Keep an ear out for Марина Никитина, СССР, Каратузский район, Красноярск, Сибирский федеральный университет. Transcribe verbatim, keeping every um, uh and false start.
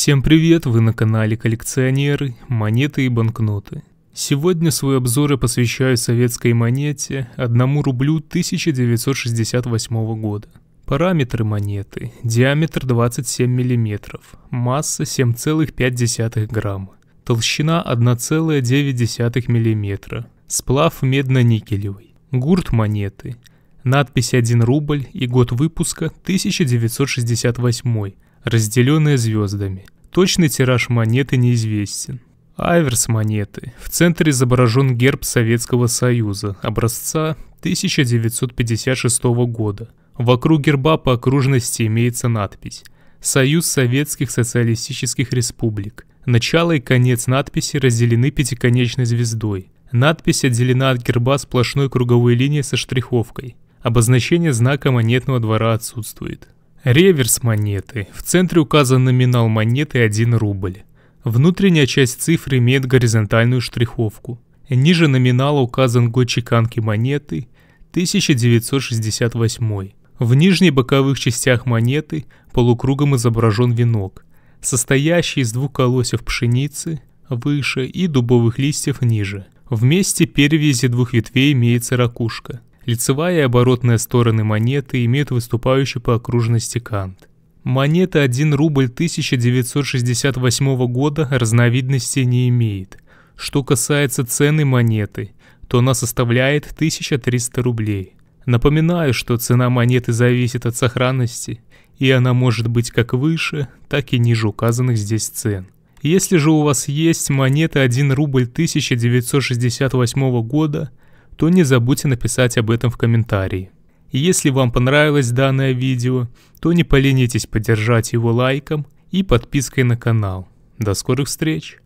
Всем привет, вы на канале Коллекционеры, монеты и банкноты. Сегодня свои обзоры посвящаю советской монете одному рублю тысяча девятьсот шестьдесят восьмого года. Параметры монеты. Диаметр двадцать семь миллиметров, масса семь целых пять десятых грамма, толщина одна целая девять десятых миллиметра, сплав медно-никелевый. Гурт монеты. Надпись один рубль и год выпуска тысяча девятьсот шестьдесят восьмой. Разделенная звездами. Точный тираж монеты неизвестен. Аверс монеты. В центре изображен герб Советского Союза, образца тысяча девятьсот пятьдесят шестого года. Вокруг герба по окружности имеется надпись «Союз Советских Социалистических Республик». Начало и конец надписи разделены пятиконечной звездой. Надпись отделена от герба сплошной круговой линией со штриховкой. Обозначение знака монетного двора отсутствует. Реверс монеты. В центре указан номинал монеты один рубль. Внутренняя часть цифр имеет горизонтальную штриховку. Ниже номинала указан год чеканки монеты тысяча девятьсот шестьдесят восьмой. В нижних боковых частях монеты полукругом изображен венок, состоящий из двух колосьев пшеницы выше и дубовых листьев ниже. В месте перевязи двух ветвей имеется ракушка. Лицевая и оборотная стороны монеты имеют выступающий по окружности кант. Монета один рубль тысяча девятьсот шестьдесят восьмого года разновидностей не имеет. Что касается цены монеты, то она составляет тысяча триста рублей. Напоминаю, что цена монеты зависит от сохранности, и она может быть как выше, так и ниже указанных здесь цен. Если же у вас есть монета один рубль тысяча девятьсот шестьдесят восьмого года, то не забудьте написать об этом в комментарии. Если вам понравилось данное видео, то не поленитесь поддержать его лайком и подпиской на канал. До скорых встреч!